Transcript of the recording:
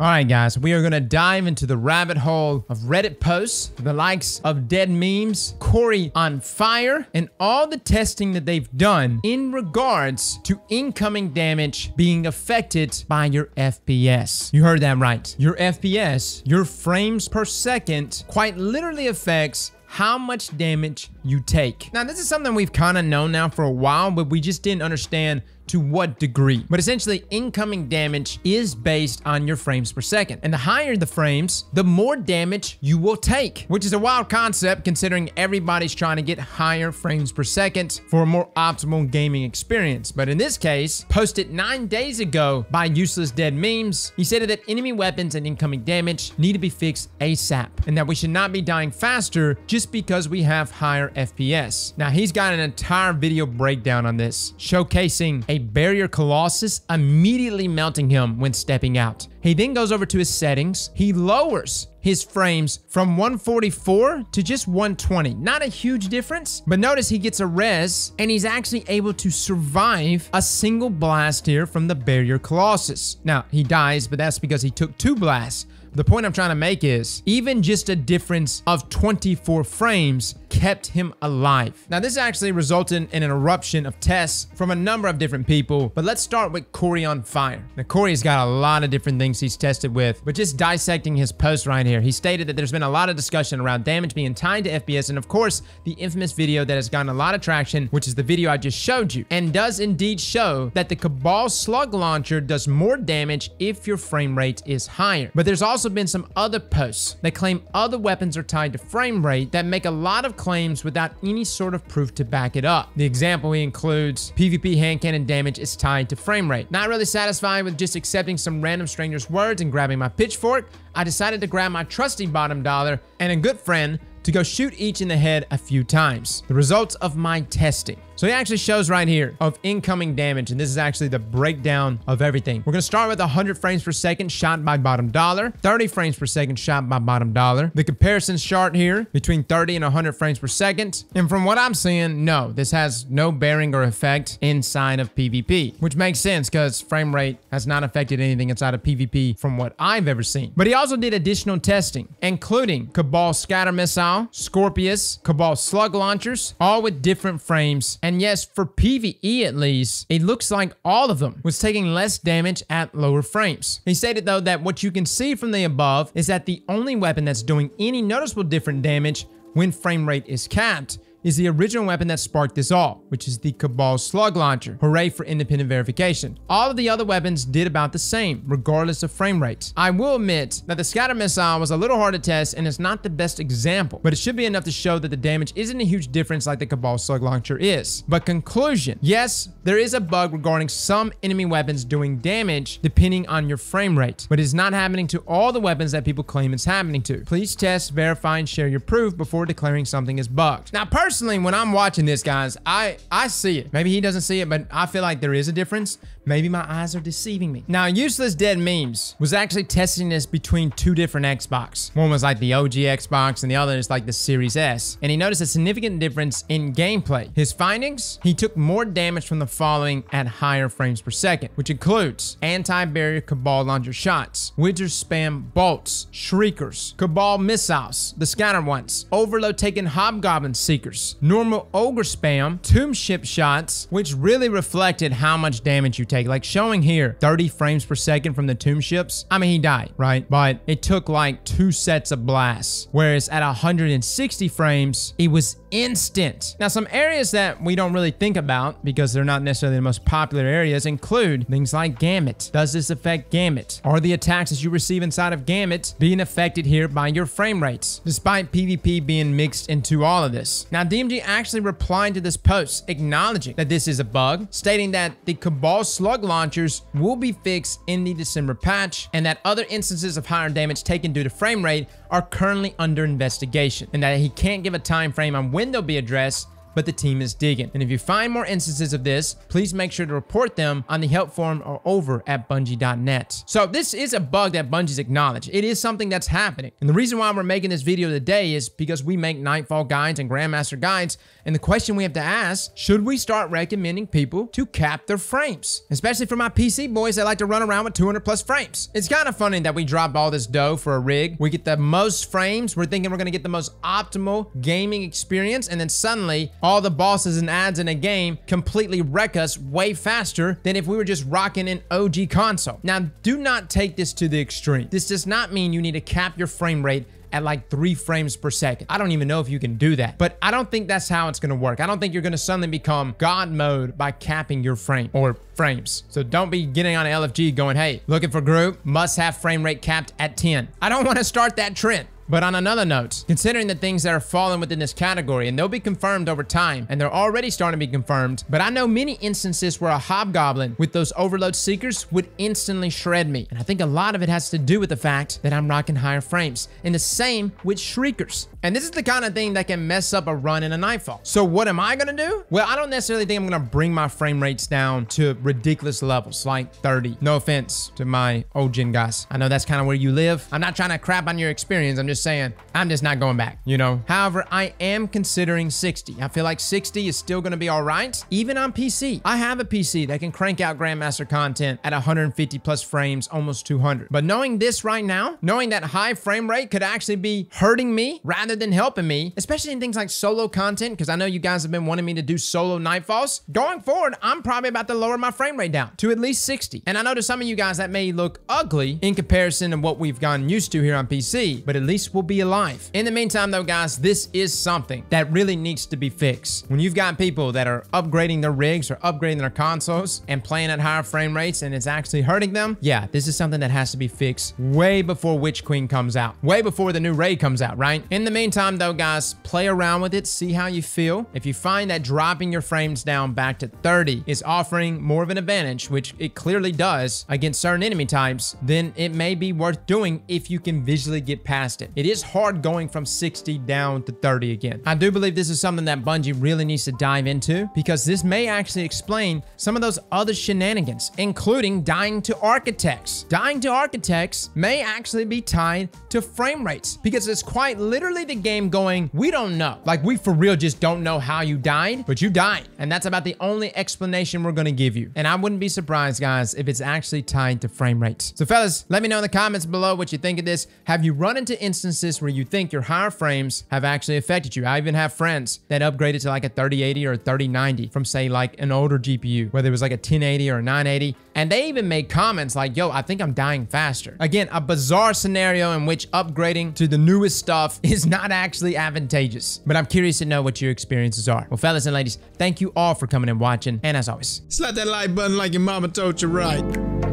Alright guys, we are gonna dive into the rabbit hole of Reddit posts, the likes of Dead Memes, Corey on Fire, and all the testing that they've done in regards to incoming damage being affected by your FPS. You heard that right. Your FPS, your frames per second, quite literally affects how much damage you take. Now, this is something we've kind of known now for a while, but we just didn't understand to what degree. But essentially, incoming damage is based on your frames per second. And the higher the frames, the more damage you will take, which is a wild concept considering everybody's trying to get higher frames per second for a more optimal gaming experience. But in this case, posted 9 days ago by Useless Dead Memes, he said that enemy weapons and incoming damage need to be fixed ASAP, and that we should not be dying faster just because we have higher FPS. Now, he's got an entire video breakdown on this, showcasing a barrier colossus immediately melting him when stepping out. He then goes over to his settings. He lowers his frames from 144 to just 120. Not a huge difference, but notice he gets a res, and he's actually able to survive a single blast here from the barrier colossus. Now, he dies, but that's because he took 2 blasts. The point I'm trying to make is even just a difference of 24 frames kept him alive. Now, this actually resulted in an eruption of tests from a number of different people, but let's start with Corey on Fire. Now, Corey's got a lot of different things he's tested with, but just dissecting his post right here, he stated that there's been a lot of discussion around damage being tied to FPS, and of course, the infamous video that has gotten a lot of traction, which is the video I just showed you, and does indeed show that the Cabal Slug Launcher does more damage if your frame rate is higher. But there's also been some other posts that claim other weapons are tied to frame rate that make a lot of claims without any sort of proof to back it up. The example he includes, PvP hand cannon damage is tied to frame rate. Not really satisfied with just accepting some random stranger's words and grabbing my pitchfork, I decided to grab my trusty Bottom Dollar and a good friend to go shoot each in the head a few times. The results of my testing. So he actually shows right here of incoming damage, and this is actually the breakdown of everything. We're gonna start with 100 frames per second shot by Bottom Dollar, 30 frames per second shot by Bottom Dollar. The comparison's chart here between 30 and 100 frames per second. And from what I'm seeing, no, this has no bearing or effect inside of PvP, which makes sense because frame rate has not affected anything inside of PvP from what I've ever seen. But he also did additional testing, including Cabal Scatter Missile, Scorpius, Cabal Slug Launchers, all with different frames. And yes, for PvE at least, it looks like all of them was taking less damage at lower frames. He stated though that what you can see from the above is that the only weapon that's doing any noticeable different damage when frame rate is capped is the original weapon that sparked this all, which is the Cabal Slug Launcher. Hooray for independent verification. All of the other weapons did about the same, regardless of frame rates. I will admit that the Scatter Missile was a little hard to test, and it's not the best example, but it should be enough to show that the damage isn't a huge difference like the Cabal Slug Launcher is. But conclusion, yes, there is a bug regarding some enemy weapons doing damage depending on your frame rate, but it's not happening to all the weapons that people claim it's happening to. Please test, verify, and share your proof before declaring something is bugged. Now, personally, when I'm watching this, guys, I see it. Maybe he doesn't see it, but I feel like there is a difference. Maybe my eyes are deceiving me. Now, Useless Dead Memes was actually testing this between 2 different Xbox. One was like the OG Xbox, and the other is like the Series S. And he noticed a significant difference in gameplay. His findings, he took more damage from the following at higher frames per second, which includes anti-barrier Cabal Launcher shots, Wizard Spam Bolts, Shriekers, Cabal Missiles, the Scatter ones, Overload taking Hobgoblin Seekers, normal ogre spam, tomb ship shots, which really reflected how much damage you take. Like showing here, 30 frames per second from the tomb ships. I mean, he died, right? But it took like 2 sets of blasts, whereas at 160 frames, it was instant. Now, some areas that we don't really think about because they're not necessarily the most popular areas include things like Gambit. Does this affect Gambit? Are the attacks that you receive inside of Gambit being affected here by your frame rates, despite PvP being mixed into all of this? Now, DMG actually replied to this post, acknowledging that this is a bug, stating that the Cabal Slug Launchers will be fixed in the December patch, and that other instances of higher damage taken due to frame rate are currently under investigation, and that he can't give a time frame on when they'll be addressed, but the team is digging. And if you find more instances of this, please make sure to report them on the help forum or over at Bungie.net. So this is a bug that Bungie's acknowledged. It is something that's happening. And the reason why we're making this video today is because we make Nightfall guides and Grandmaster guides. And the question we have to ask, should we start recommending people to cap their frames? Especially for my PC boys that like to run around with 200 plus frames. It's kind of funny that we dropped all this dough for a rig. We get the most frames. We're thinking we're going to get the most optimal gaming experience. And then suddenly all the bosses and ads in a game completely wreck us way faster than if we were just rocking an OG console. Now, do not take this to the extreme. This does not mean you need to cap your frame rate at like 3 frames per second. I don't even know if you can do that, but I don't think that's how it's gonna work. I don't think you're gonna suddenly become God mode by capping your frame or frames. So don't be getting on LFG going, hey, looking for group, must have frame rate capped at 10. I don't wanna start that trend. But on another note, considering the things that are falling within this category, and they'll be confirmed over time, and they're already starting to be confirmed, but I know many instances where a Hobgoblin with those Overload Seekers would instantly shred me. And I think a lot of it has to do with the fact that I'm rocking higher frames. And the same with Shriekers. And this is the kind of thing that can mess up a run in a Nightfall. So what am I gonna do? Well, I don't necessarily think I'm gonna bring my frame rates down to ridiculous levels, like 30. No offense to my old gen guys. I know that's kind of where you live. I'm not trying to crap on your experience. I'm just saying, I'm just not going back, you know? However, I am considering 60. I feel like 60 is still gonna be all right, even on PC. I have a PC that can crank out Grandmaster content at 150 plus frames, almost 200. But knowing this right now, knowing that high frame rate could actually be hurting me rather than helping me, especially in things like solo content, because I know you guys have been wanting me to do solo Nightfalls. Going forward, I'm probably about to lower my frame rate down to at least 60. And I know to some of you guys that may look ugly in comparison to what we've gotten used to here on PC, but at least will be alive. In the meantime though, guys, this is something that really needs to be fixed. When you've got people that are upgrading their rigs or upgrading their consoles and playing at higher frame rates and it's actually hurting them, yeah, this is something that has to be fixed way before Witch Queen comes out, way before the new raid comes out, right? In the meantime though, guys, play around with it, see how you feel. If you find that dropping your frames down back to 30 is offering more of an advantage, which it clearly does against certain enemy types, then it may be worth doing if you can visually get past it. It is hard going from 60 down to 30 again. I do believe this is something that Bungie really needs to dive into, because this may actually explain some of those other shenanigans, including dying to architects. Dying to architects may actually be tied to frame rates, because it's quite literally the game going, we don't know. Like, we for real just don't know how you died, but you died. And that's about the only explanation we're gonna give you. And I wouldn't be surprised, guys, if it's actually tied to frame rates. So fellas, let me know in the comments below what you think of this. Have you run into instances where you think your higher frames have actually affected you? I even have friends that upgraded to like a 3080 or a 3090 from, say, like an older GPU, whether it was like a 1080 or a 980. And they even made comments like, yo, I think I'm dying faster. Again, a bizarre scenario in which upgrading to the newest stuff is not actually advantageous. But I'm curious to know what your experiences are. Well, fellas and ladies, thank you all for coming and watching. And as always, slap that like button like your mama told you right.